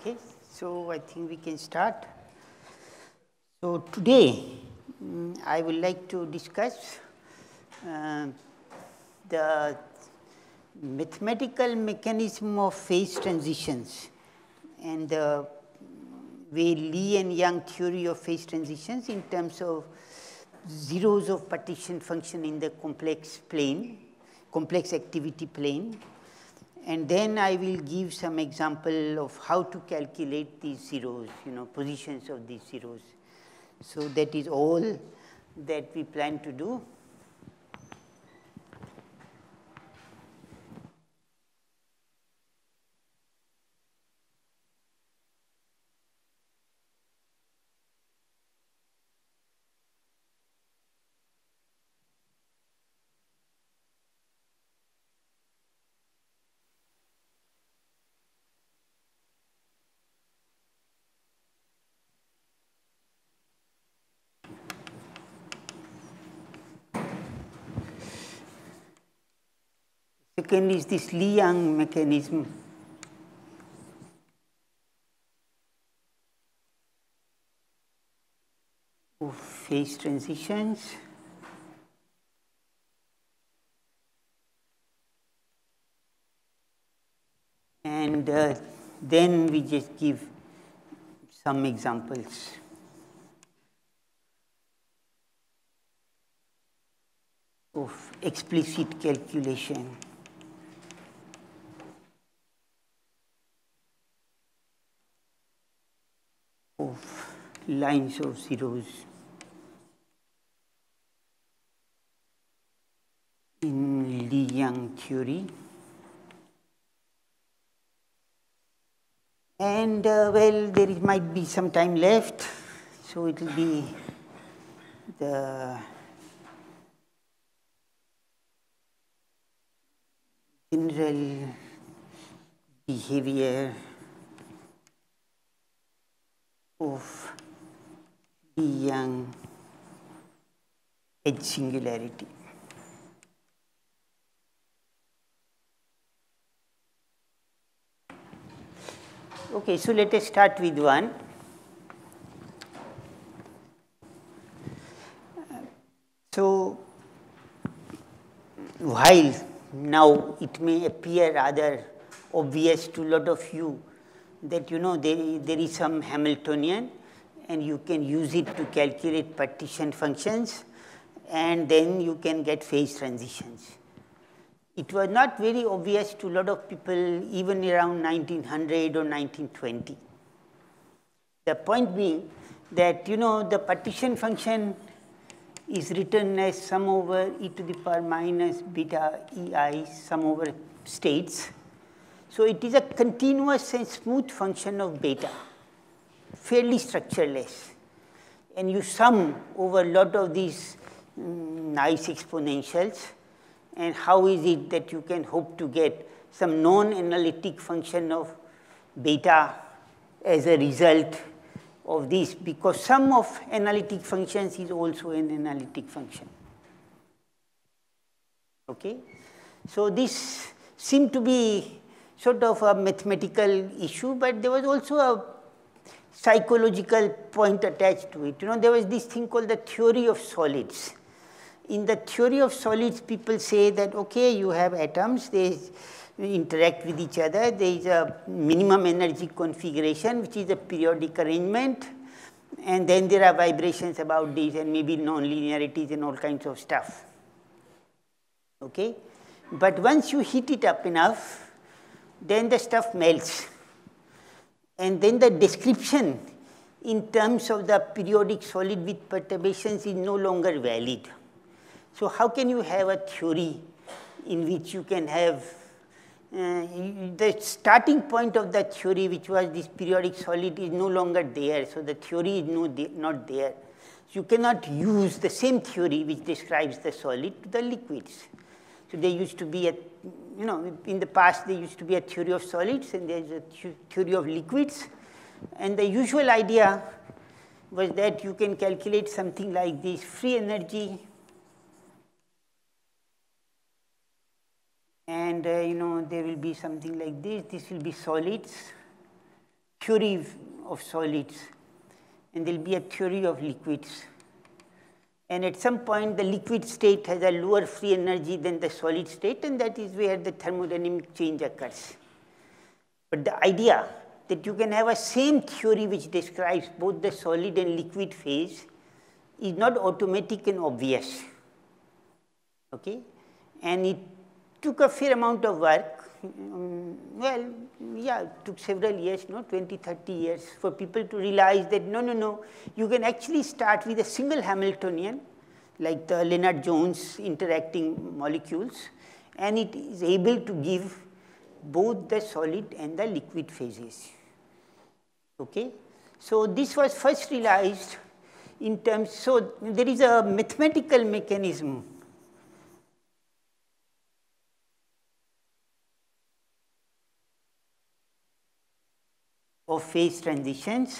Okay, so I think we can start. So today I would like to discuss the mathematical mechanism of phase transitions and the way Lee and Yang theory of phase transitions in terms of zeros of partition function in the complex plane, complex activity plane. And then I will give some example of how to calculate these zeros, positions of these zeros. So that is all that we plan to do. Second is this Lee-Yang mechanism. Of phase transitions. And then we just give some examples. Of explicit calculation. Of lines of zeros in Lee-Yang theory. And well, there might be some time left, so it will be the general behavior of the Lee-Yang edge singularity. Okay, so let us start with one. So while now it may appear rather obvious to a lot of you that there is some Hamiltonian and you can use it to calculate partition functions and then you can get phase transitions. It was not very obvious to a lot of people even around 1900 or 1920. The point being that the partition function is written as sum over e to the power minus beta ei sum over states. So it is a continuous and smooth function of beta, fairly structureless, and you sum over a lot of these nice exponentials. And how is it that you can hope to get some non-analytic function of beta as a result of this? Because sum of analytic functions is also an analytic function. Okay, so this seemed to be sort of a mathematical issue, but there was also a psychological point attached to it. There was this thing called the theory of solids. In the theory of solids, people say that, okay, you have atoms, they interact with each other, there is a minimum energy configuration, which is a periodic arrangement, and then there are vibrations about this, and maybe non-linearities and all kinds of stuff. Okay? But once you heat it up enough, then the stuff melts, and then the description in terms of the periodic solid with perturbations is no longer valid. So how can you have a theory in which you can have the starting point of the theory, which was this periodic solid, is no longer there, so the theory is not there. So you cannot use the same theory which describes the solid to the liquids. So there used to be a in the past there used to be a theory of solids and there is a theory of liquids, and the usual idea was that you can calculate something like this free energy and there will be something like this, this will be solids theory of solids, and there'll be a theory of liquids. And at some point, the liquid state has a lower free energy than the solid state, and that is where the thermodynamic change occurs. But the idea that you can have a same theory which describes both the solid and liquid phase is not automatic and obvious. Okay? And it took a fair amount of work. Well, yeah, it took several years, no, 20, 30 years for people to realize that no, you can actually start with a single Hamiltonian, like the Lennard-Jones interacting molecules, and it is able to give both the solid and the liquid phases. Okay? So this was first realized in terms, so there is a mathematical mechanism. Of phase transitions.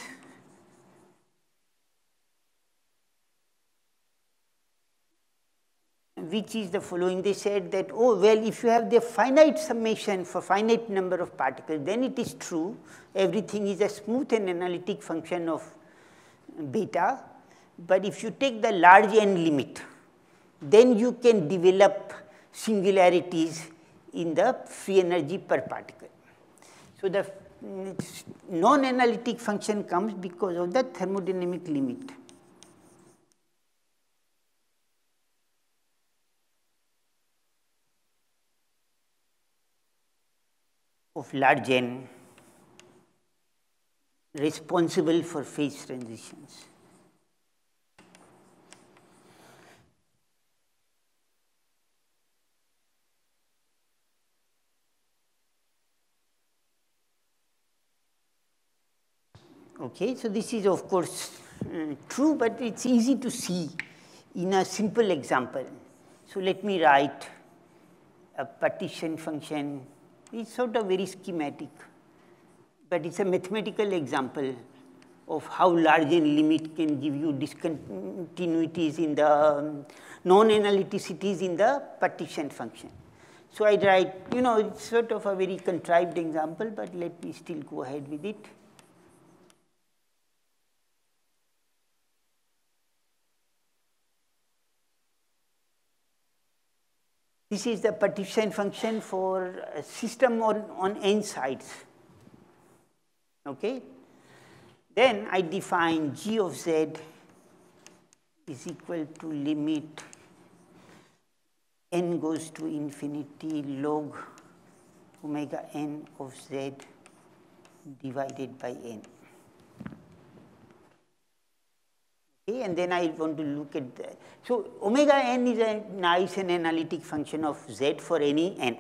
Which is the following, they said that, oh, well, if you have the finite summation for finite number of particles, then it is true, everything is a smooth and analytic function of beta. But if you take the large n limit, then you can develop singularities in the free energy per particle. So the non-analytic function comes because of the thermodynamic limit. Of large n responsible for phase transitions. Okay, so this is of course true, but it's easy to see in a simple example. So let me write a partition function. It's sort of very schematic, but it's a mathematical example of how large n limit can give you discontinuities in the non-analyticities in the partition function. So I write, you know, it's sort of a very contrived example, but let me still go ahead with it. This is the partition function for a system on n sides. Okay? Then I define g of z is equal to limit n goes to infinity log omega n of z divided by n. And then I want to look at the, so omega n is a nice and analytic function of z for any n.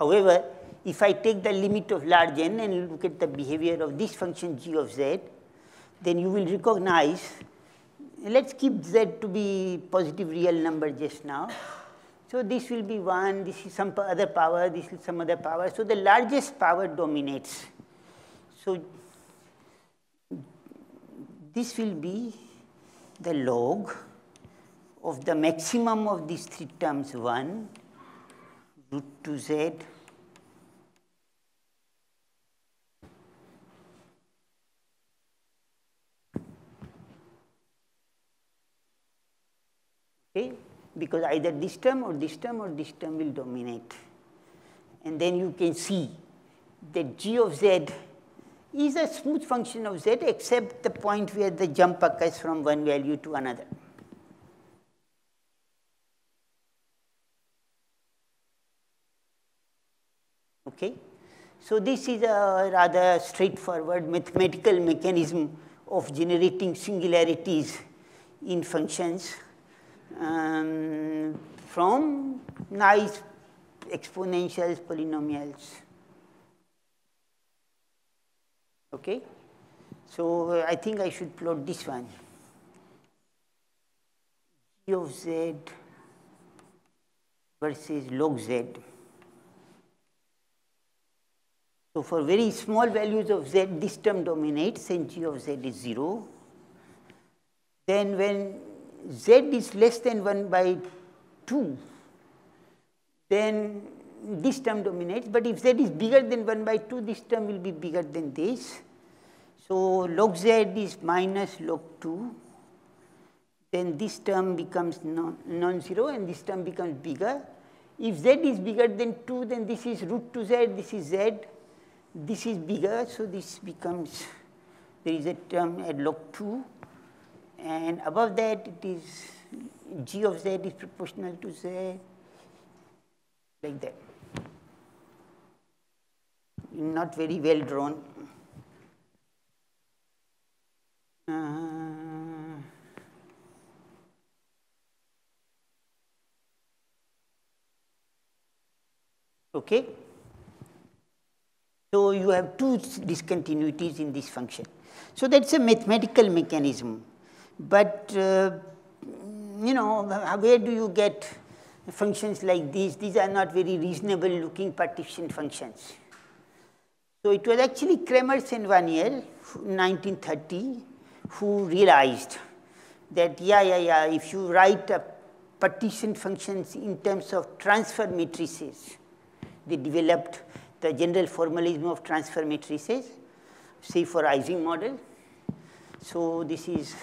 However, if I take the limit of large n and look at the behavior of this function g of z, then you will recognize, let's keep z to be positive real number just now. So this will be 1, this is some other power, this is some other power. So the largest power dominates. So this will be the log of the maximum of these three terms 1 root 2z okay, because either this term or this term or this term will dominate. And then you can see that g of z is a smooth function of z except the point where the jump occurs from one value to another. Okay? So this is a rather straightforward mathematical mechanism of generating singularities in functions from nice exponentials, polynomials. Okay, so I think I should plot this one. G of z versus log z. So for very small values of z, this term dominates and g of z is 0. Then when z is less than 1 by 2, then this term dominates, but if z is bigger than 1 by 2, this term will be bigger than this. So log z is minus log 2, then this term becomes non-zero and this term becomes bigger. If z is bigger than 2, then this is root 2z, this is z, this is bigger, so this becomes, there is a term at log 2, and above that it is g of z is proportional to z, like that. Not very well drawn. Okay. So you have two discontinuities in this function. So that's a mathematical mechanism. But you know, where do you get functions like these? These are not very reasonable looking partition functions. So it was actually Kramers and Van Niel, 1930, who realized that if you write partition functions in terms of transfer matrices, they developed the general formalism of transfer matrices, say for Ising model. So this is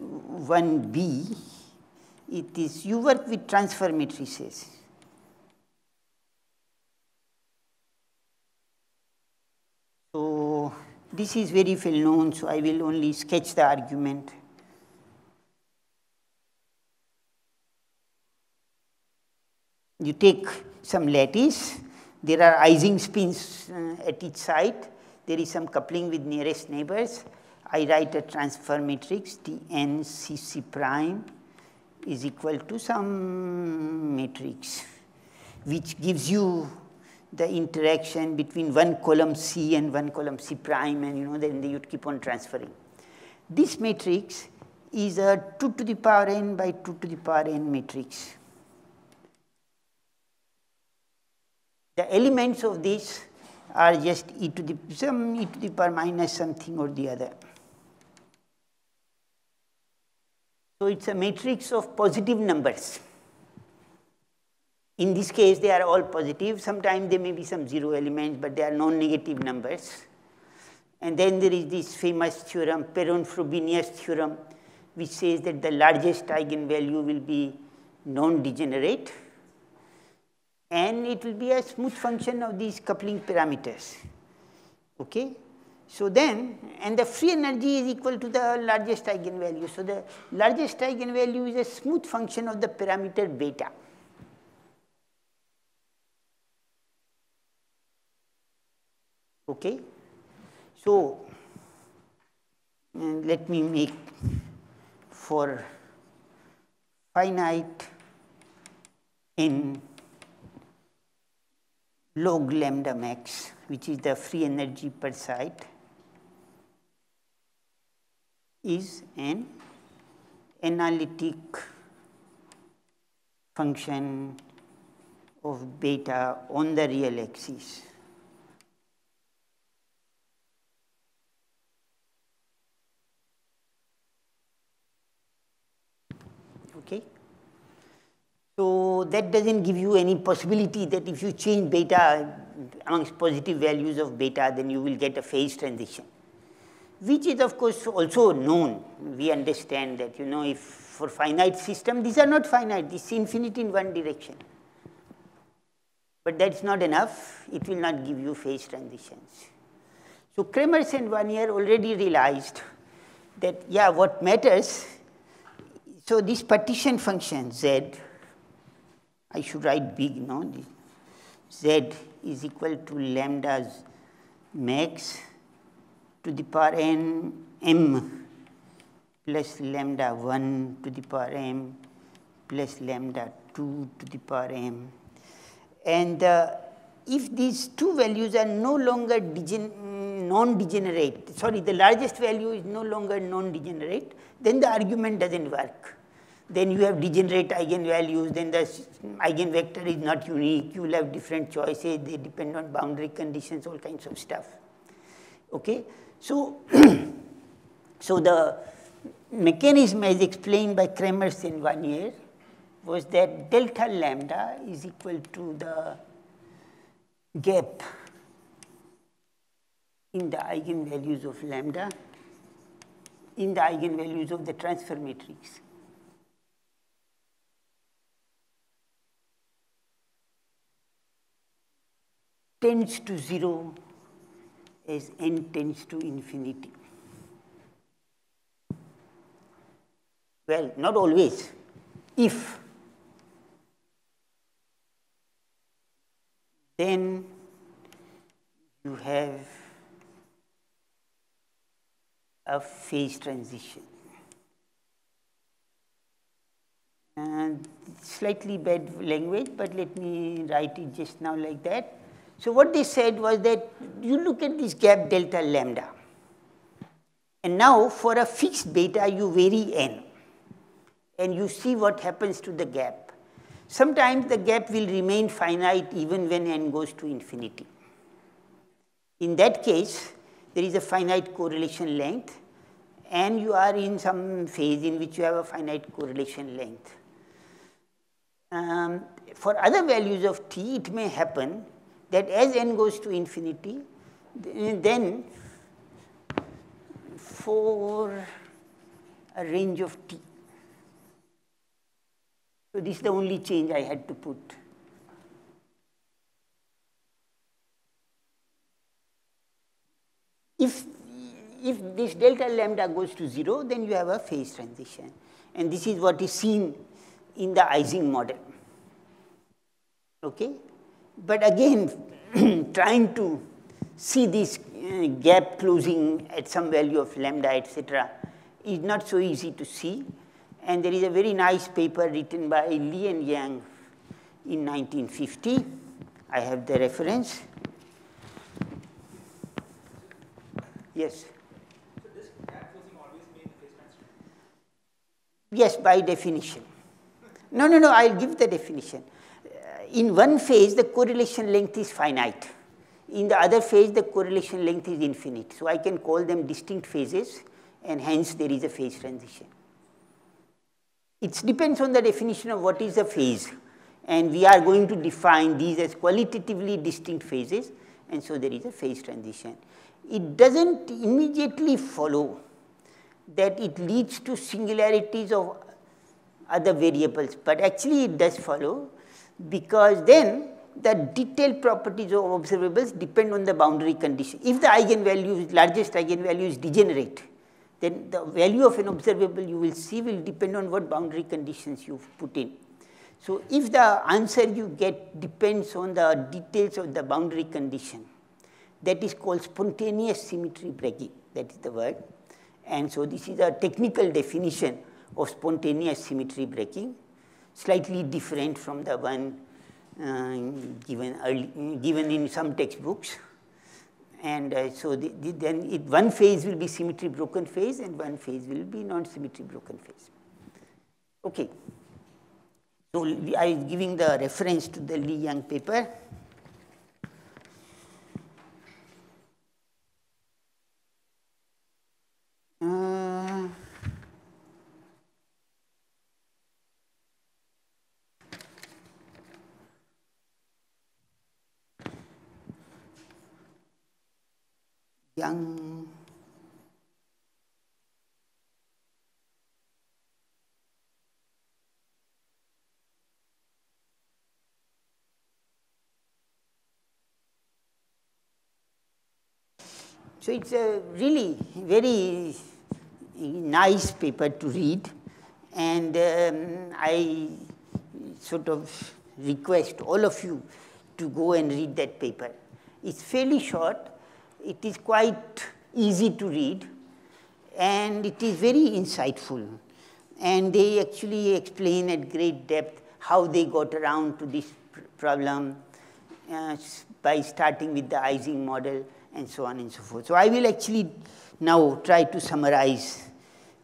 1B. It is, you work with transfer matrices. So this is very well known, so I will only sketch the argument. You take some lattice, there are Ising spins at each side, there is some coupling with nearest neighbors. I write a transfer matrix TNCC prime is equal to some matrix which gives you the interaction between one column C and one column C prime, and you know, then you keep on transferring. This matrix is a 2 to the power n by 2 to the power n matrix. The elements of this are just e to the power minus something or the other. So it's a matrix of positive numbers. In this case, they are all positive. Sometimes there may be some zero elements, but they are non-negative numbers. And then there is this famous theorem, Perron-Frobenius theorem, which says that the largest eigenvalue will be non-degenerate, and it will be a smooth function of these coupling parameters. Okay? So then, and the free energy is equal to the largest eigenvalue. So the largest eigenvalue is a smooth function of the parameter beta. Okay? So let me make for finite n log lambda max, which is the free energy per site, is an analytic function of beta on the real axis. Okay. So that doesn't give you any possibility that if you change beta amongst positive values of beta, then you will get a phase transition, which is of course also known. We understand that, you know, if for finite system, these are not finite, this is infinite in one direction. But that's not enough, it will not give you phase transitions. So Kramers and Van Niel already realized that, yeah, what matters, so this partition function z, I should write big, no? Z is equal to lambda max to the power n m plus lambda 1 to the power m plus lambda 2 to the power m. And if these two values are no longer non-degenerate, sorry, the largest value is no longer non-degenerate, then the argument doesn't work. Then you have degenerate eigenvalues, then the eigenvector is not unique, you will have different choices, they depend on boundary conditions, all kinds of stuff. Okay? So, so the mechanism as explained by Kramers and Van Niel was that delta lambda is equal to the gap in the eigenvalues of lambda in the eigenvalues of the transfer matrix. Tends to 0 as n tends to infinity. Well, not always. If, then you have a phase transition. And slightly bad language, but let me write it just now like that. So what they said was that you look at this gap delta lambda. And now for a fixed beta, you vary n. And you see what happens to the gap. Sometimes the gap will remain finite even when n goes to infinity. In that case, there is a finite correlation length. And you are in some phase in which you have a finite correlation length. For other values of t, it may happen that as n goes to infinity, then for a range of t. So this is the only change I had to put. If this delta lambda goes to 0, then you have a phase transition. And this is what is seen in the Ising model. Okay? But again, trying to see this gap closing at some value of lambda, etc., is not so easy to see. And there is a very nice paper written by Lee and Yang in 1950. I have the reference. Yes? So this gap closing always means phase transition? Yes, by definition. No, I'll give the definition. In one phase, the correlation length is finite. In the other phase, the correlation length is infinite. So I can call them distinct phases, and hence there is a phase transition. It depends on the definition of what is a phase. And we are going to define these as qualitatively distinct phases, and so there is a phase transition. It doesn't immediately follow that it leads to singularities of other variables, but actually it does follow, because then the detailed properties of observables depend on the boundary condition. If the eigenvalues, largest eigenvalues degenerate, then the value of an observable you will see will depend on what boundary conditions you've put in. So if the answer you get depends on the details of the boundary condition, that is called spontaneous symmetry breaking, that is the word. And so this is a technical definition of spontaneous symmetry breaking, slightly different from the one given in some textbooks. And so then one phase will be symmetry broken phase, and one phase will be non-symmetry broken phase. Okay. So I am giving the reference to the Lee Yang paper. Yang So it's a really very nice paper to read, and I sort of request all of you to go and read that paper. It's fairly short. It is quite easy to read, and it is very insightful. And they actually explain at great depth how they got around to this problem by starting with the Ising model and so on and so forth. So I will actually now try to summarize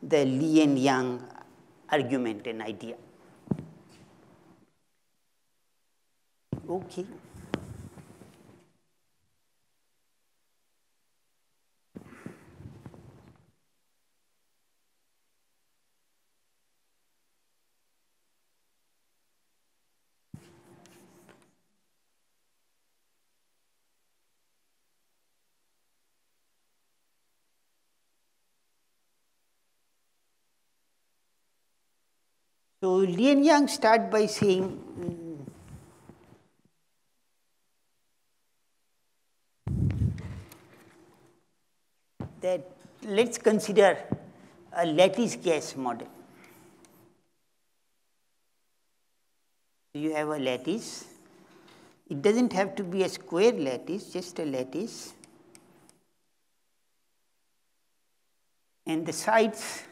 the Lee and Yang argument and idea. Okay. So Lee and Yang start by saying, that let's consider a lattice gas model. You have a lattice. It doesn't have to be a square lattice, just a lattice. And the sides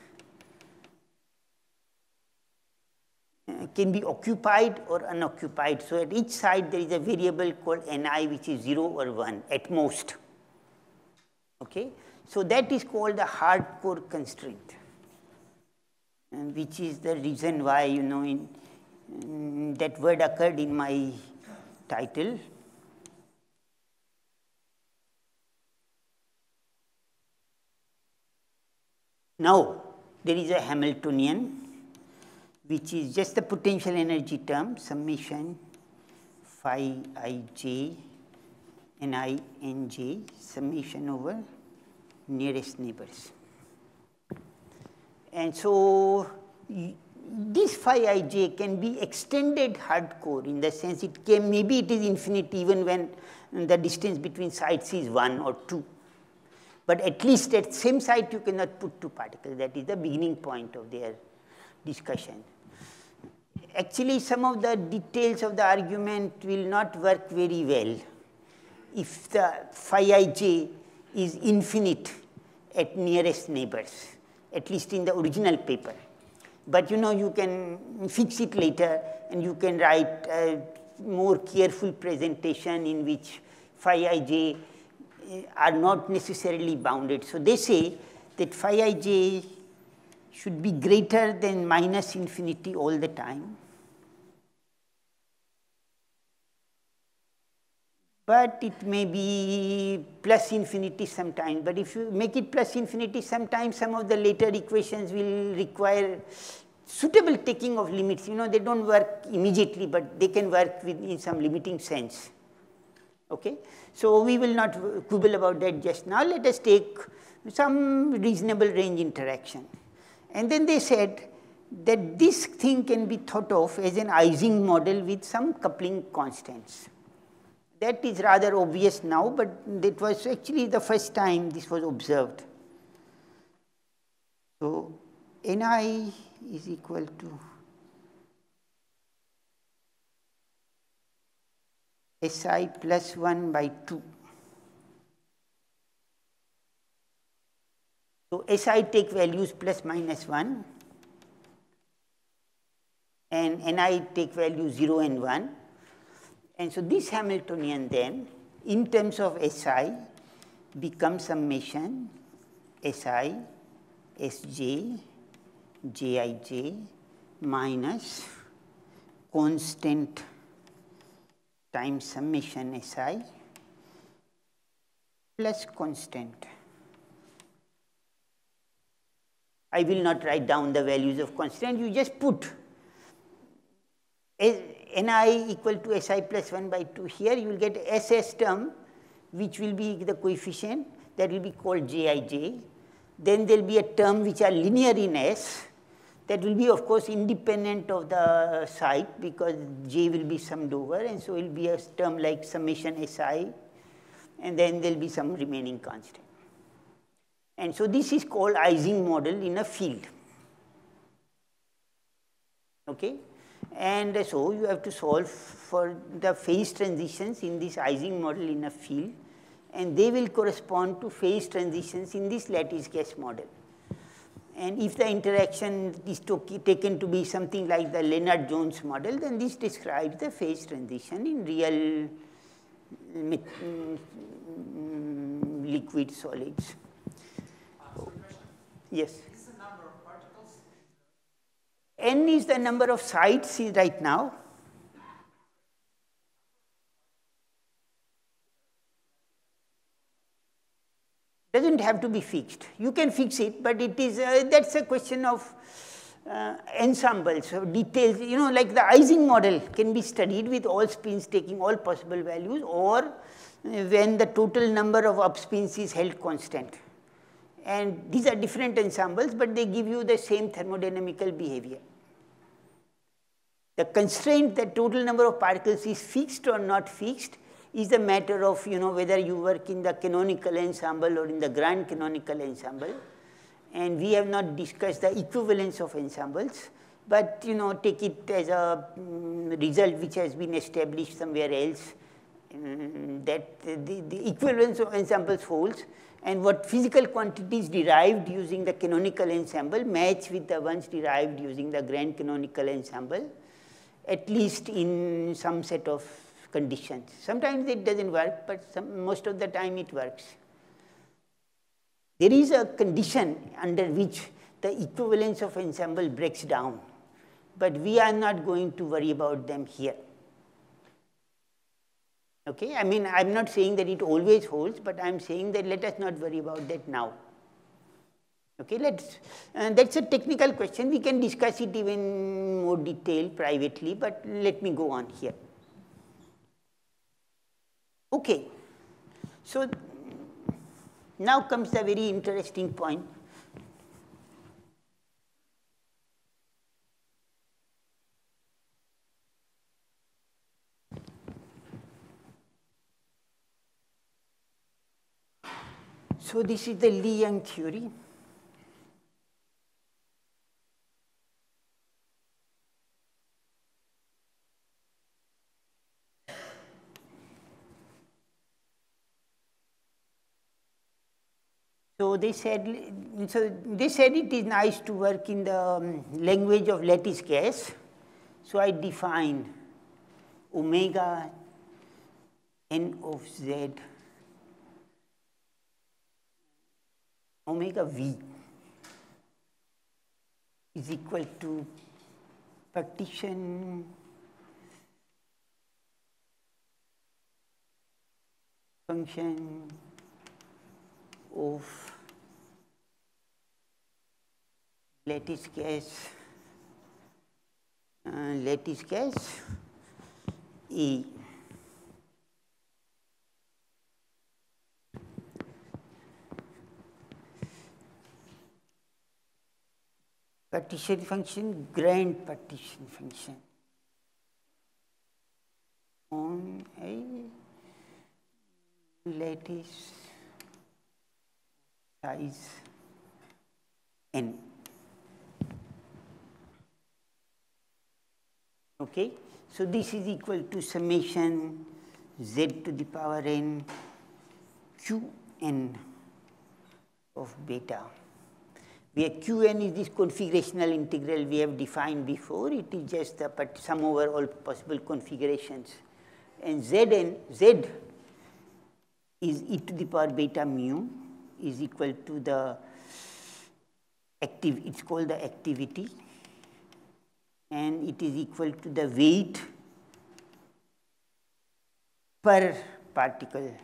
can be occupied or unoccupied. So at each side there is a variable called Ni, which is 0 or 1 at most. Okay? So that is called the hardcore constraint, and which is the reason why, you know, that word occurred in my title. Now there is a Hamiltonian, which is just the potential energy term, summation phi ij Ni Nj, summation over nearest neighbors. And so this phi ij can be extended hardcore in the sense it can, maybe it is infinite even when the distance between sides is 1 or 2. But at least at same site you cannot put two particles. That is the beginning point of their discussion. Actually, some of the details of the argument will not work very well if the phi ij is infinite at nearest neighbors, at least in the original paper. But you know, you can fix it later and you can write a more careful presentation in which phi ij are not necessarily bounded. So they say that phi ij should be greater than minus infinity all the time. But it may be plus infinity sometimes. But if you make it plus infinity sometimes, some of the later equations will require suitable taking of limits. You know, they don't work immediately, but they can work in some limiting sense. Okay? So we will not quibble about that just now. Let us take some reasonable range interaction. And then they said that this thing can be thought of as an Ising model with some coupling constants. That is rather obvious now, but that was actually the first time this was observed. So Ni is equal to Si plus 1 by 2. So Si take values plus minus 1 and Ni take values 0 and 1. And so this Hamiltonian then, in terms of Si, becomes summation Si, Sj, Jij minus constant times summation Si plus constant. I will not write down the values of constant, you just put Ni equal to Si plus 1 by 2 here, you will get SS term, which will be the coefficient that will be called Jij. Then there will be a term which are linear in S, that will be of course independent of the site because J will be summed over, and so it will be a term like summation Si, and then there will be some remaining constant. And so this is called Ising model in a field. Okay? And so you have to solve for the phase transitions in this Ising model in a field, and they will correspond to phase transitions in this lattice gas model. And if the interaction is taken to be something like the Lennard-Jones model, then this describes the phase transition in real liquid solids. Yes. N is the number of sites right now. Doesn't have to be fixed. You can fix it, but it is that's a question of ensembles, so details. You know, like the Ising model can be studied with all spins taking all possible values, or when the total number of up spins is held constant. And these are different ensembles, but they give you the same thermodynamical behavior. The constraint that total number of particles is fixed or not fixed is a matter of, whether you work in the canonical ensemble or in the grand canonical ensemble. And we have not discussed the equivalence of ensembles, but, take it as a result which has been established somewhere else, that the equivalence of ensembles holds, and what physical quantities derived using the canonical ensemble match with the ones derived using the grand canonical ensemble, at least in some set of conditions. Sometimes it doesn't work, but most of the time it works. There is a condition under which the equivalence of ensemble breaks down, but we are not going to worry about them here. Okay, I mean, I'm not saying that it always holds, but I'm saying that let us not worry about that now. Okay, that's a technical question. We can discuss it even more detail privately, but let me go on here. Okay, so now comes the very interesting point. So this is the Lee and Yang theory. So they said it is nice to work in the language of lattice gas. So I defined omega n of z, omega v is equal to partition function of lattice gas E. Partition function, grand partition function on a lattice size n. Okay, so this is equal to summation z to the power n qn of beta, where Qn is this configurational integral we have defined before. It is just the sum over all possible configurations. And Z is e to the power beta mu is equal to the activity, it's called the activity. And it is equal to the weight per particle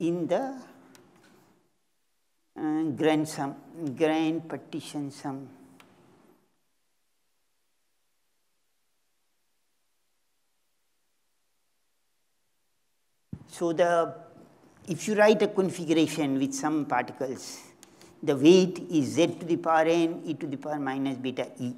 in the grand partition sum. So if you write a configuration with some particles, the weight is z to the power n e to the power minus beta e,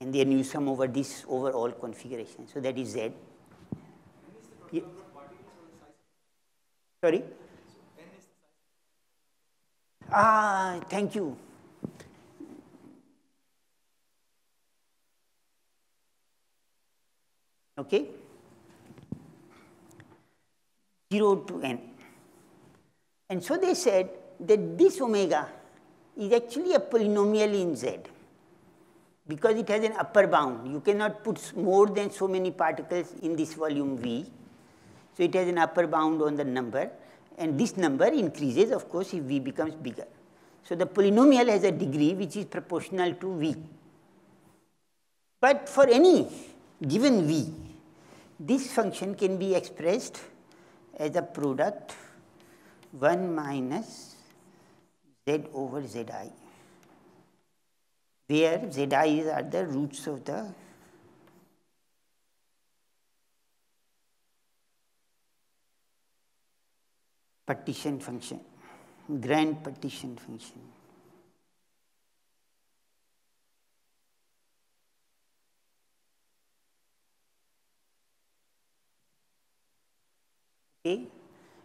and then you sum over this overall configuration. So that is z. N is the total number of particles or the size? Sorry. Thank you. Okay. 0 to n. And so they said that this omega is actually a polynomial in z because it has an upper bound. You cannot put more than so many particles in this volume V. So it has an upper bound on the number. And this number increases, of course, if V becomes bigger. So the polynomial has a degree which is proportional to V. But for any given V, this function can be expressed as a product 1 minus Z over Zi, where Zi's are the roots of the partition function, grand partition function. Okay?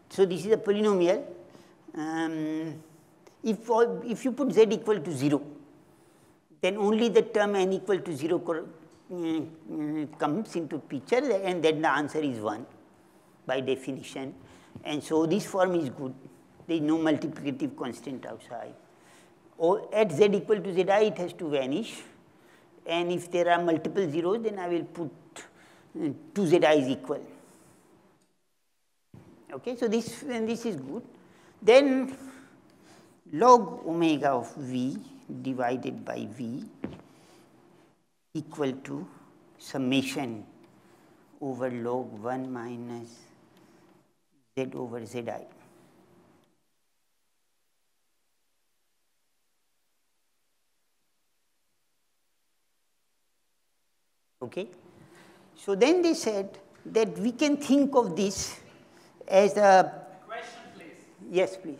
So this is a polynomial. If you put z equal to 0, then only the term n equal to 0 comes into picture, and then the answer is 1 by definition. And so this form is good. There is no multiplicative constant outside. Or at z equal to zi, it has to vanish. And if there are multiple zeros, then I will put 2zi is equal. Okay, so this is good. Then log omega of v divided by v equal to summation over log 1 minus z over zi. Okay. So then they said that we can think of this as a question, please. Yes, please.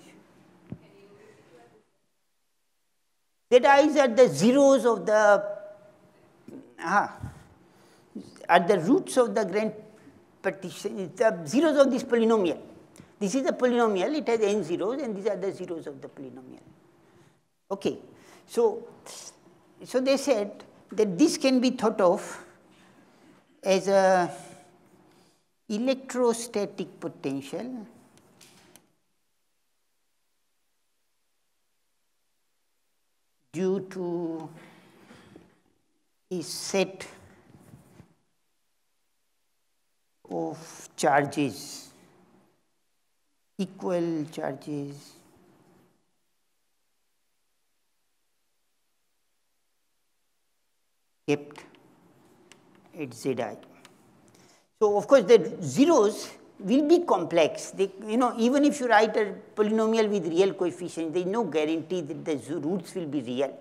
Zeta is at the zeros of the at the roots of the grand partition. It's the zeros of this polynomial. This is a polynomial. It has n zeros, and these are the zeros of the polynomial. Okay. So they said that this can be thought of as a electrostatic potential due to a set of charges, equal charges kept at zi. So of course the zeros will be complex. Even if you write a polynomial with real coefficients, there is no guarantee that the roots will be real.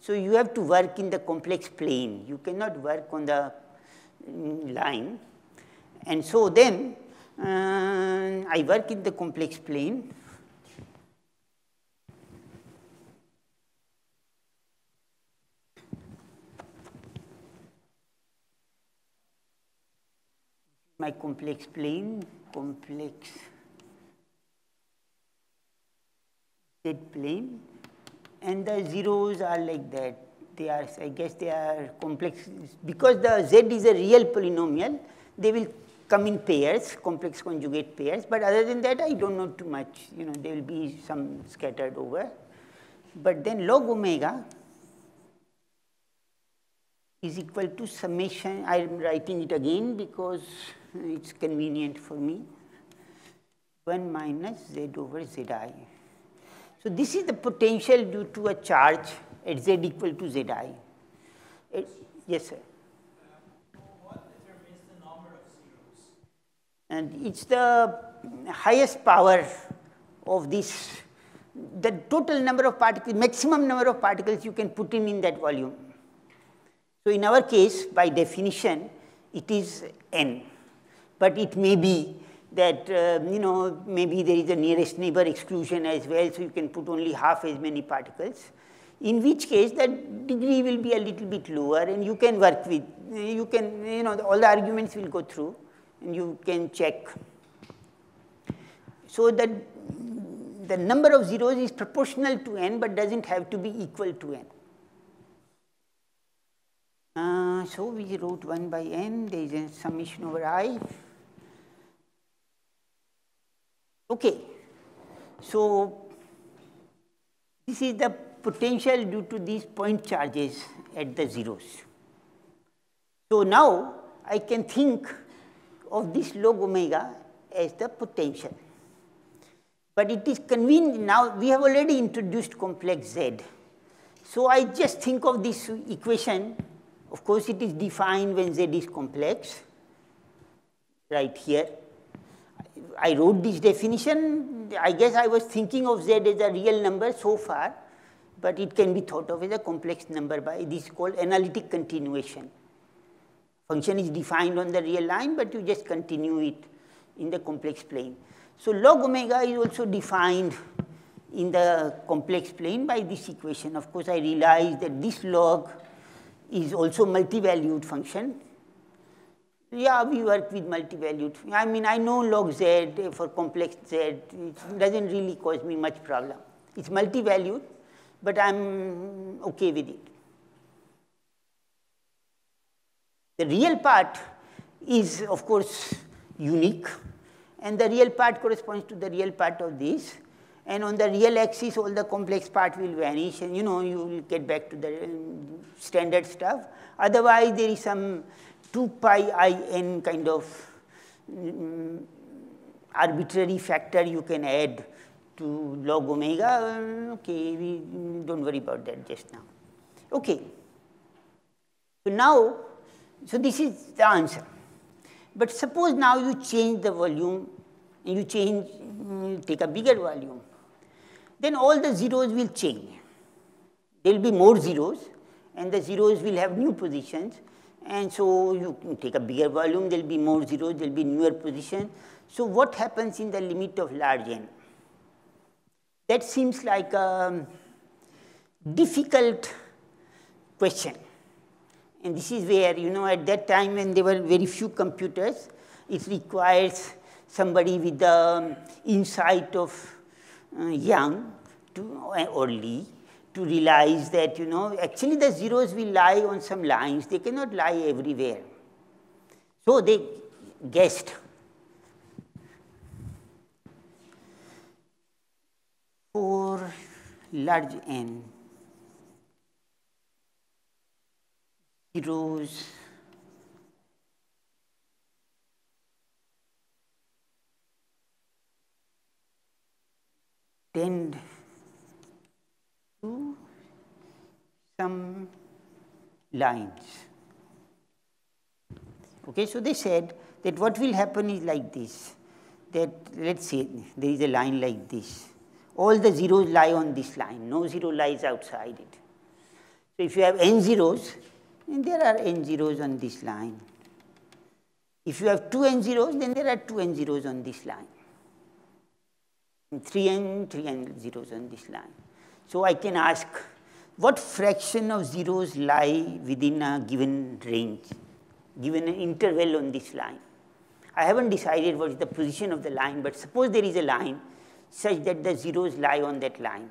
So you have to work in the complex plane. You cannot work on the line. And so then I work in the complex plane. My complex plane, complex z plane, and the zeros are like that. They are, I guess, they are complex because the z is a real polynomial. They will come in pairs, complex conjugate pairs. But other than that, I don't know too much. There will be some scattered over. But then log omega is equal to summation. I am writing it again because it's convenient for me. 1 minus z over zi. So this is the potential due to a charge at z equal to zi. Yes, sir. What determines the number of zeros? And it's the highest power of this, the total number of particles, maximum number of particles you can put in that volume. So in our case, by definition, it is n. But it may be that, maybe there is a nearest neighbor exclusion as well, so you can put only half as many particles, in which case that degree will be a little bit lower, and you can work with, all the arguments will go through, and you can check. So that the number of zeros is proportional to n, but doesn't have to be equal to n. So we wrote 1 by n, there is a summation over I. Okay, so this is the potential due to these point charges at the zeros. So now I can think of this log omega as the potential. But it is convenient, now we have already introduced complex z. So I just think of this equation. Of course, it is defined when z is complex, right here. I wrote this definition. I guess I was thinking of z as a real number so far, but it can be thought of as a complex number by this called analytic continuation. Function is defined on the real line, but you just continue it in the complex plane. So log omega is also defined in the complex plane by this equation. Of course, I realized that this log is also multi-valued function. Yeah, we work with multi-valued. I mean, I know log z for complex z. It doesn't really cause me much problem. It's multi-valued, but I'm okay with it. The real part is, of course, unique. And the real part corresponds to the real part of this. And on the real axis, all the complex part will vanish. And, you know, you will get back to the standard stuff. Otherwise, there is some 2πin kind of arbitrary factor you can add to log omega. OK, we don't worry about that just now. OK. So now, so this is the answer. But suppose now you change the volume, and you change, take a bigger volume. Then all the zeros will change. There will be more zeros, and the zeros will have new positions. And so you take a bigger volume, there will be more zeros, there will be newer position. So what happens in the limit of large n? That seems like a difficult question. And this is where, you know, at that time when there were very few computers, it requires somebody with the insight of Yang or Lee to realize that, you know, actually the zeros will lie on some lines. They cannot lie everywhere. So they guessed. For large n, zeros tend to some lines. Okay, so they said that what will happen is like this, that let's say there is a line like this. All the zeros lie on this line. No zero lies outside it. So if you have n zeros, then there are n zeros on this line. If you have 2 n zeros, then there are 2 n zeros on this line. And 3 n zeros on this line. So I can ask, what fraction of zeros lie within a given range, given an interval on this line? I haven't decided what is the position of the line, but suppose there is a line such that the zeros lie on that line.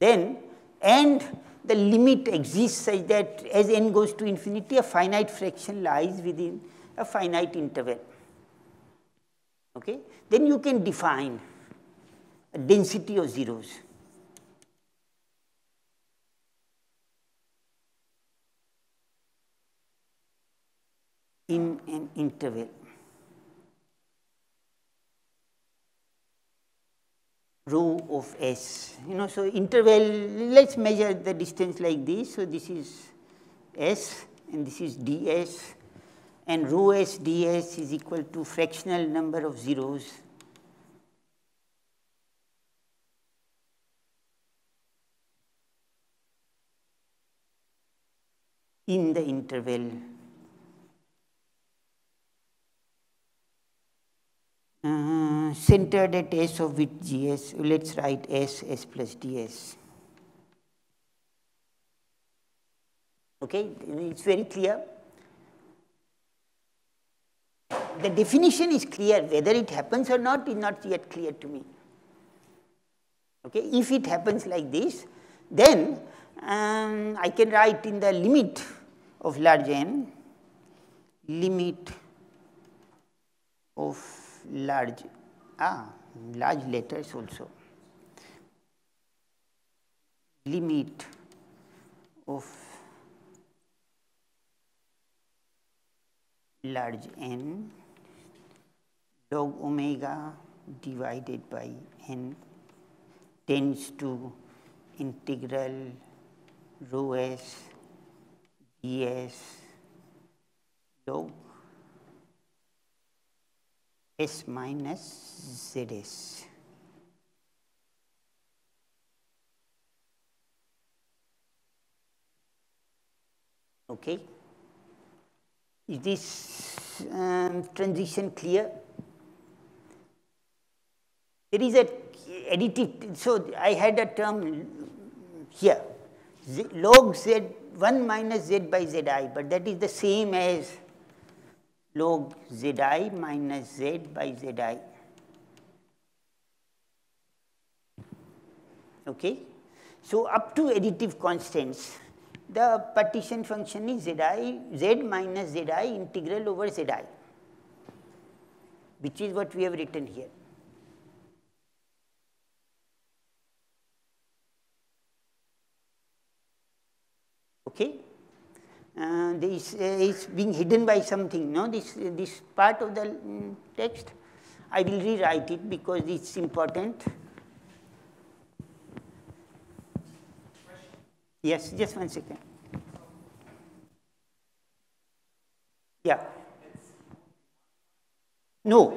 Then, and the limit exists such that as n goes to infinity, a finite fraction lies within a finite interval. Okay? Then you can define a density of zeros. In an interval rho of S, you know, so interval, let's measure the distance like this. So this is S and this is ds, and rho S ds is equal to fractional number of zeros in the interval centered at S of which GS, let's write S, S plus DS. Okay, it's very clear. The definition is clear. Whether it happens or not is not yet clear to me. Okay, if it happens like this, then I can write in the limit of large n, limit of large, large letters also, limit of large n log omega divided by n tends to integral rho s ds log S minus ZS. Okay. Is this transition clear? There is a additive. So I had a term here, log Z 1 minus Z by Zi, but that is the same as log zi minus z by zi. Okay. So, up to additive constants, the partition function is z minus zi integral over zi, which is what we have written here. Okay. This is being hidden by something, no? This part of the text, I will rewrite it because it is important. Yes, just one second. Yeah. No.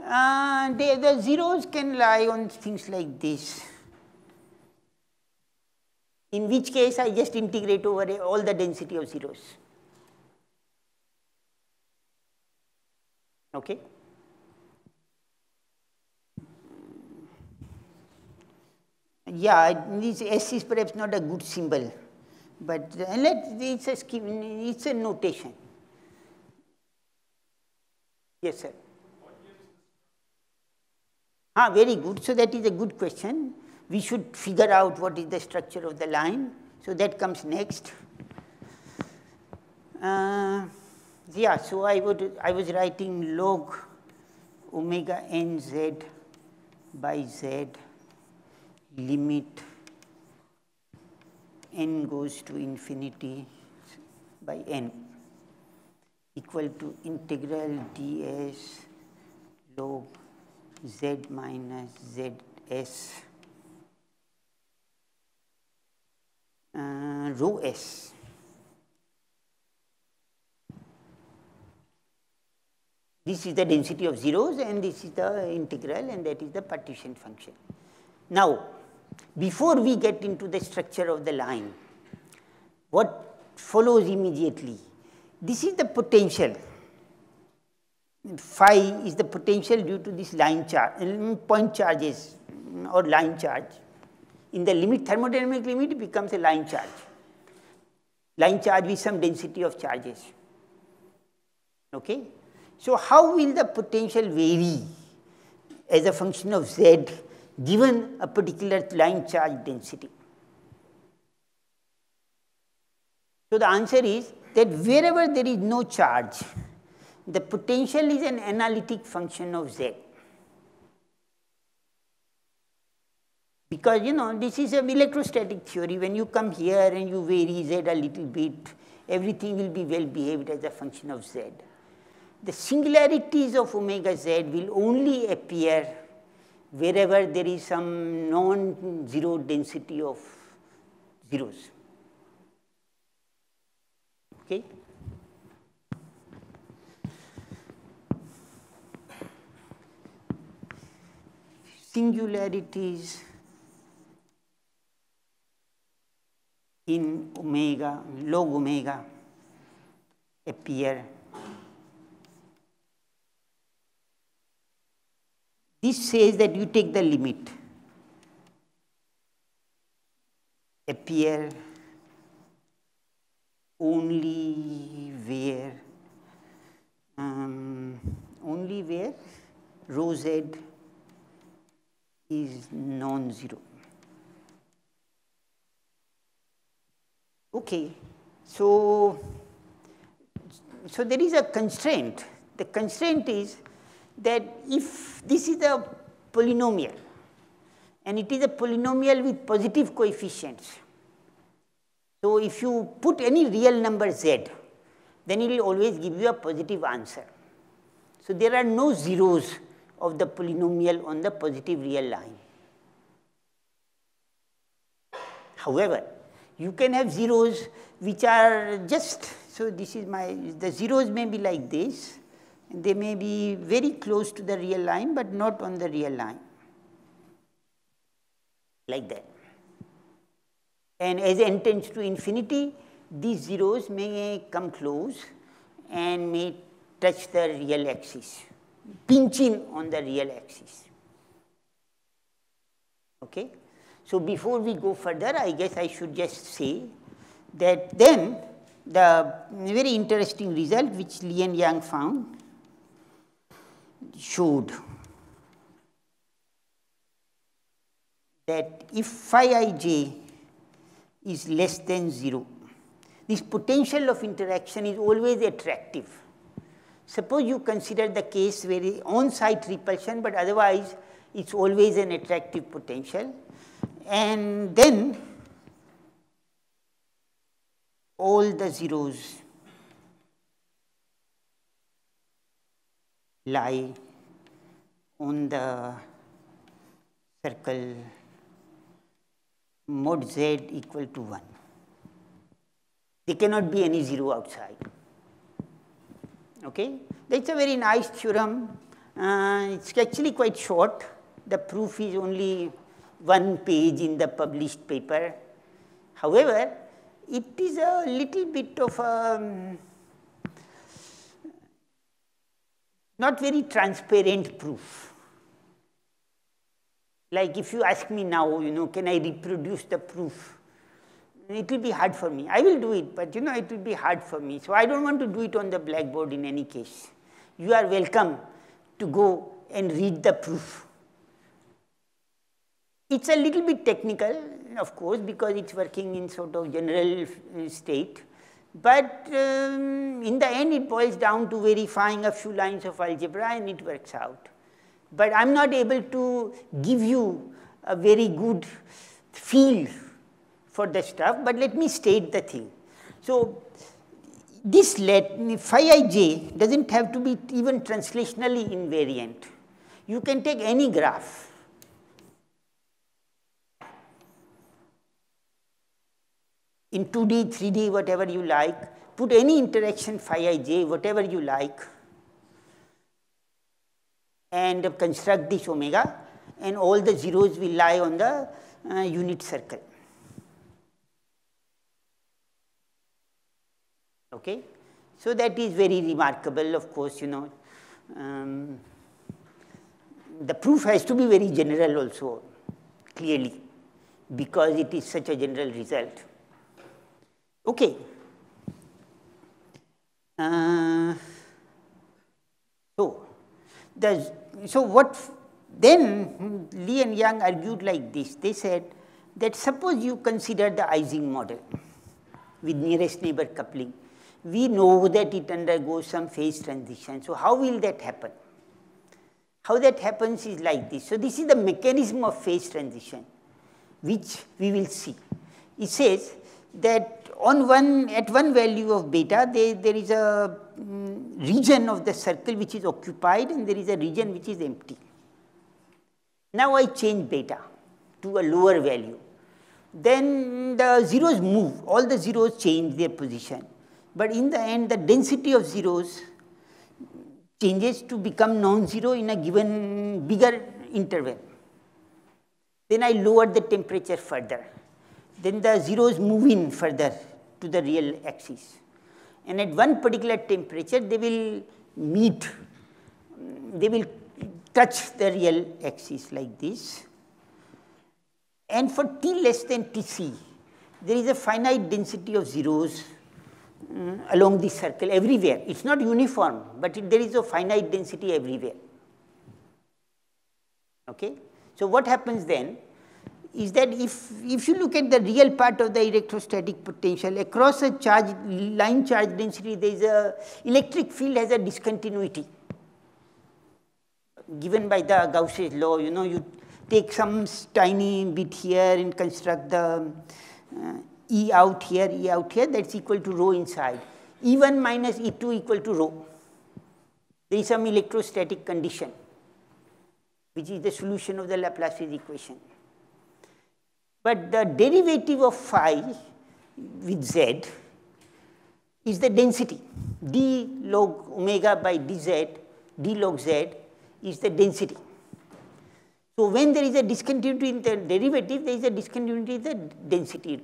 The zeros can lie on things like this. In which case, I just integrate over all the density of zeros. Okay. Yeah, this S is perhaps not a good symbol, but it's a scheme, it's a notation. Yes, sir. Ah, very good. So that is a good question. We should figure out what is the structure of the line. So that comes next. Yeah, so I was writing log omega n z by z limit n goes to infinity by n equal to integral ds log z minus zs. Rho s. This is the density of zeros and this is the integral and that is the partition function. Now, before we get into the structure of the line, what follows immediately? This is the potential. Phi is the potential due to this line charge, point charges or line charge. In the limit, thermodynamic limit, it becomes a line charge. Line charge with some density of charges. Okay. So, how will the potential vary as a function of z given a particular line charge density? So, the answer is that wherever there is no charge, the potential is an analytic function of z. Because, you know, this is an electrostatic theory. When you come here and you vary z a little bit, everything will be well behaved as a function of z. The singularities of omega z will only appear wherever there is some non-zero density of zeros. Okay? Singularities in omega, log omega appear. This says that you take the limit, appear only where rho z is non-zero. Okay, so there is a constraint. The constraint is that if this is a polynomial and it is a polynomial with positive coefficients, so if you put any real number z, then it will always give you a positive answer. So there are no zeros of the polynomial on the positive real line. However, you can have zeros which are just, so this is the zeros may be like this, and they may be very close to the real line but not on the real line, like that. And as n tends to infinity, these zeros may come close and may touch the real axis, pinch in on the real axis. Okay? So, before we go further, I guess I should just say that then the very interesting result which Lee and Yang found showed that if phi ij is less than 0, this potential of interaction is always attractive. Suppose you consider the case where on-site repulsion, but otherwise it's always an attractive potential, and then all the zeros lie on the circle mod z equal to 1. There cannot be any zero outside. Okay? That's a very nice theorem. It's actually quite short. The proof is only one page in the published paper. However, it is a little bit of a not very transparent proof. Like if you ask me now, you know, can I reproduce the proof? It will be hard for me. I will do it, but you know, it will be hard for me. So I don't want to do it on the blackboard in any case. You are welcome to go and read the proof. It's a little bit technical, of course, because it's working in sort of general state. But in the end, it boils down to verifying a few lines of algebra and it works out. But I'm not able to give you a very good feel for the stuff, but let me state the thing. So this phi ij doesn't have to be even translationally invariant. You can take any graph. In 2D, 3D, whatever you like, put any interaction phi ij, whatever you like, and construct this omega, and all the zeros will lie on the unit circle. Okay, so that is very remarkable. Of course, you know, the proof has to be very general also, clearly, because it is such a general result. Okay. So what then Lee and Yang argued like this. They said that suppose you consider the Ising model with nearest neighbor coupling. We know that it undergoes some phase transition. So how will that happen? How that happens is like this. So this is the mechanism of phase transition, which we will see. It says that on at one value of beta, there is a region of the circle which is occupied and there is a region which is empty. Now I change beta to a lower value. Then the zeros move, all the zeros change their position. But in the end, the density of zeros changes to become non-zero in a given bigger interval. Then I lower the temperature further. Then the zeros move in further to the real axis. And at one particular temperature, they will meet, they will touch the real axis like this. And for T less than Tc, there is a finite density of zeros along the circle everywhere. It's not uniform, but there is a finite density everywhere. Okay? So what happens then is that if you look at the real part of the electrostatic potential, across a charge, line charge density, there is a electric field has a discontinuity given by the Gauss's law. You know, you take some tiny bit here and construct the E out here, that's equal to rho inside. E1 minus E2 equal to rho. There is some electrostatic condition, which is the solution of the Laplace's equation. But the derivative of phi with z is the density. D log omega by dz, d log z is the density. So when there is a discontinuity in the derivative, there is a discontinuity in the density,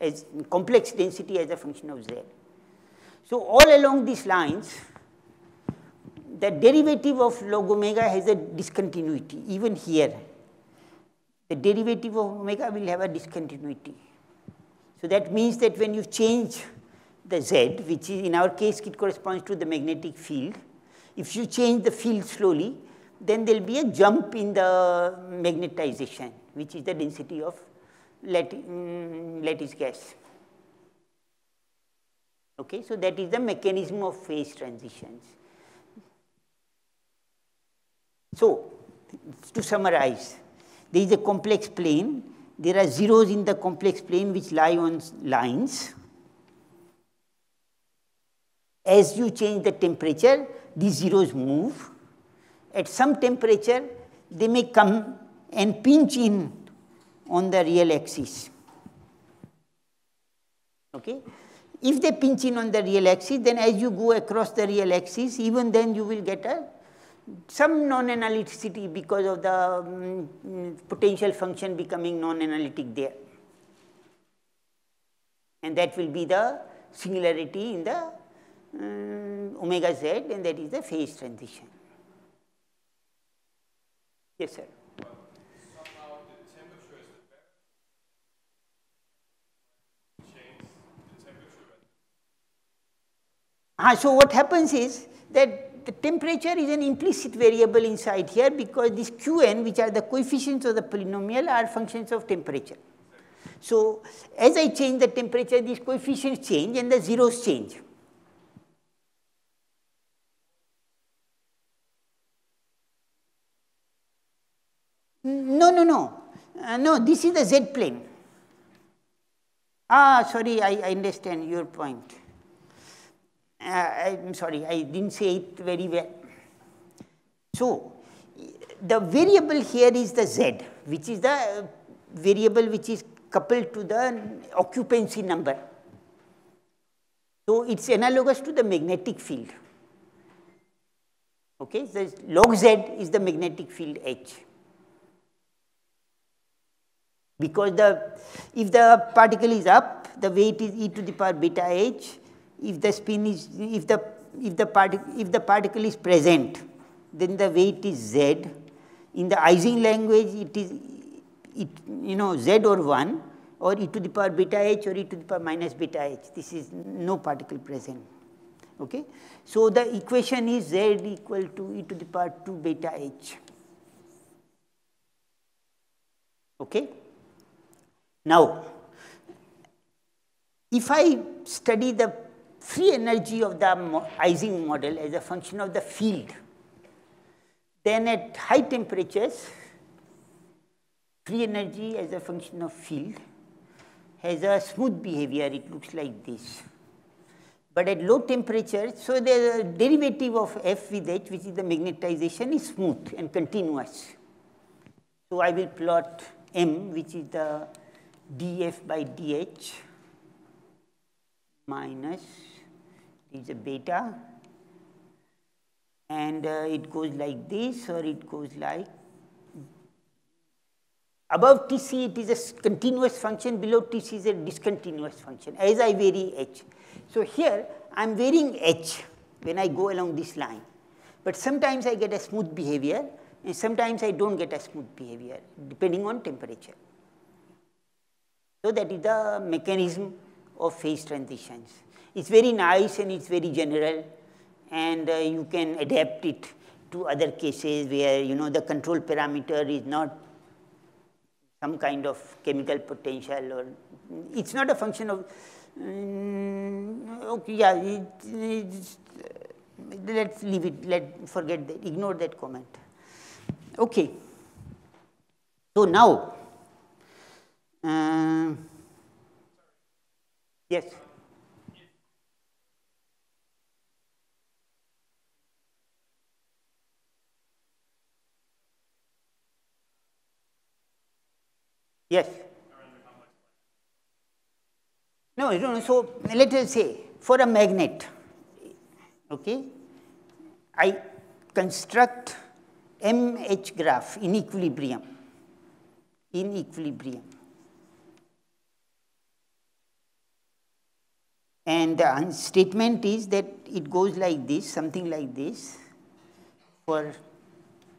as complex density as a function of z. So all along these lines, the derivative of log omega has a discontinuity. Even here, the derivative of omega will have a discontinuity. So that means that when you change the Z, which is in our case it corresponds to the magnetic field. If you change the field slowly, then there will be a jump in the magnetization, which is the density of lattice gas. Okay, so that is the mechanism of phase transitions. So, to summarize, there is a complex plane. There are zeros in the complex plane which lie on lines. As you change the temperature, these zeros move. At some temperature, they may come and pinch in on the real axis. Okay? If they pinch in on the real axis, then as you go across the real axis, even then you will get some non-analyticity because of the potential function becoming non-analytic there. And that will be the singularity in the omega z, and that is the phase transition. Yes, sir. So what happens is that the temperature is an implicit variable inside here, because this Qn, which are the coefficients of the polynomial, are functions of temperature. So as I change the temperature, these coefficients change and the zeros change. No, this is the Z plane. Sorry, I understand your point. I'm sorry, I didn't say it very well. So, the variable here is the Z, which is the variable which is coupled to the occupancy number. So, it's analogous to the magnetic field. Okay, so log Z is the magnetic field H. Because if the particle is up, the weight is e to the power beta h. If the spin is, if the particle is present, then the weight is z. In the Ising language, it is z or 1 or e to the power beta h or e to the power minus beta h. This is no particle present. Okay, so the equation is z equal to e to the power 2 beta h. Okay. Now, if I study the free energy of the Ising model as a function of the field, then at high temperatures, free energy as a function of field has a smooth behavior. It looks like this. But at low temperature, so the derivative of F with H, which is the magnetization, is smooth and continuous. So I will plot M, which is the dF by dH minus is a beta, and it goes like this, or it goes like above Tc it is a continuous function, below Tc is a discontinuous function as I vary H. So here I am varying H when I go along this line, but sometimes I get a smooth behavior and sometimes I don't get a smooth behavior depending on temperature. So that is the mechanism of phase transitions. It's very nice and it's very general, and you can adapt it to other cases where the control parameter is not some kind of chemical potential, or it's not a function of. Let's leave it. Forget that. Ignore that comment. Okay. So now. Yes. Yes. No. So let us say for a magnet, okay, I construct MH graph in equilibrium. And the statement is that it goes like this, something like this, for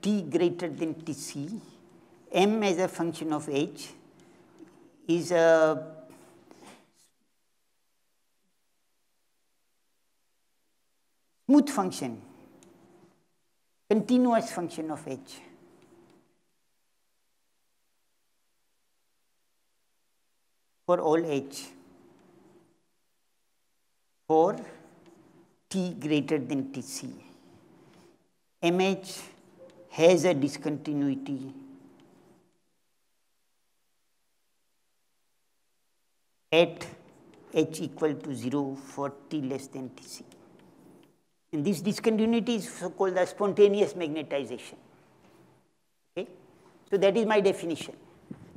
t greater than Tc, M as a function of H is a Mood function, continuous function of H. For all H, for T greater than Tc. MH has a discontinuity at H equal to 0 for T less than Tc. And this discontinuity is so called the spontaneous magnetization. Okay? So that is my definition.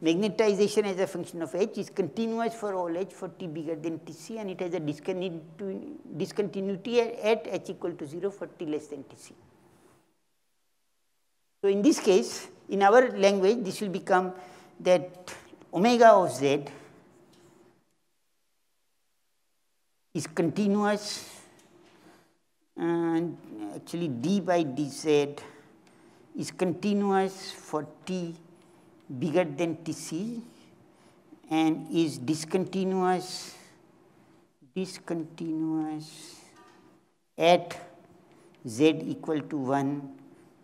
Magnetization as a function of H is continuous for all H for T bigger than Tc, and it has a discontinuity at H equal to 0 for T less than Tc. So in this case, in our language, this will become that omega of Z is continuous, and actually d by dz is continuous for T bigger than Tc and is discontinuous at z equal to 1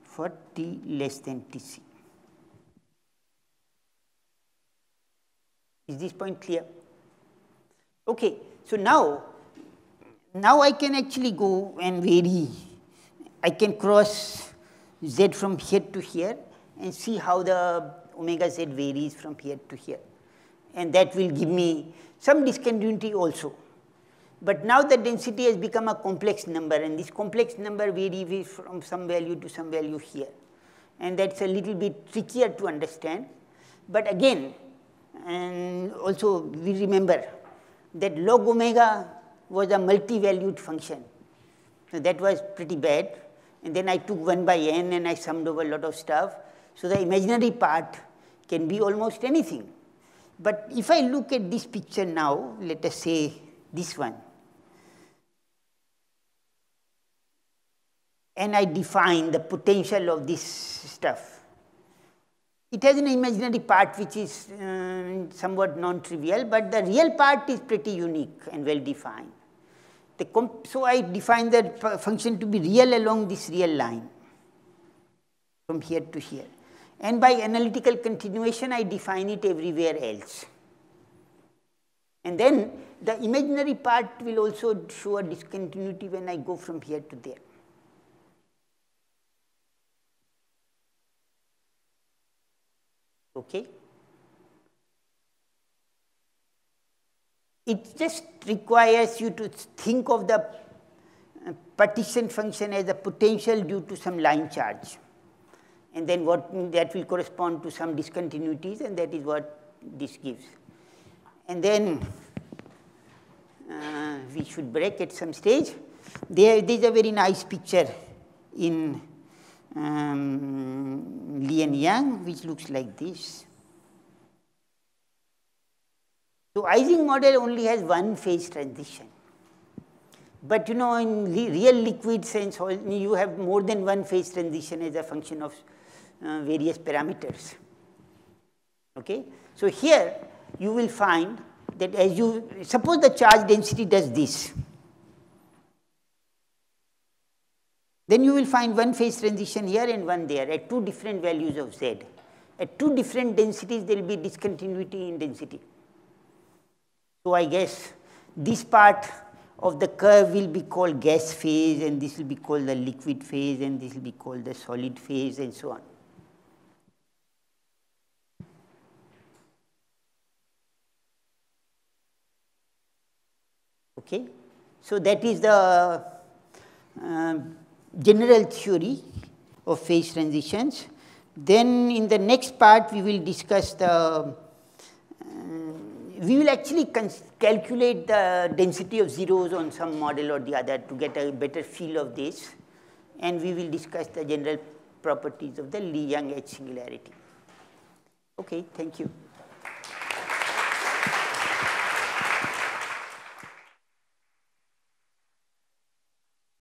for T less than Tc. Is this point clear? Okay, so now I can actually go and vary. I can cross z from here to here and see how the omega z varies from here to here, and that will give me some discontinuity also. But now the density has become a complex number, and this complex number varies from some value to some value here, and that's a little bit trickier to understand. But again, and also we remember that log omega was a multi-valued function, so that was pretty bad. And then I took 1 by n and I summed over a lot of stuff. So the imaginary part can be almost anything. But if I look at this picture now, let us say this one, and I define the potential of this stuff, it has an imaginary part which is somewhat non-trivial, but the real part is pretty unique and well-defined. So I define the function to be real along this real line from here to here. And by analytical continuation, I define it everywhere else. And then the imaginary part will also show a discontinuity when I go from here to there. Okay? It just requires you to think of the partition function as a potential due to some line charge. And then that will correspond to some discontinuities, and that is what this gives. And then we should break at some stage. There is a very nice picture in Lee and Yang, which looks like this. So Ising model only has one phase transition. But you know, in real liquid sense, you have more than one phase transition as a function of various parameters. Okay? So here you will find that as you suppose the charge density does this, then you will find one phase transition here and one there at two different values of z. At two different densities, there will be discontinuity in density. So I guess this part of the curve will be called gas phase, and this will be called the liquid phase, and this will be called the solid phase, and so on. Okay, so that is the general theory of phase transitions. Then in the next part, we will discuss the we will actually calculate the density of zeros on some model or the other to get a better feel of this, and we will discuss the general properties of the Lee-Yang H singularity. Okay, thank you.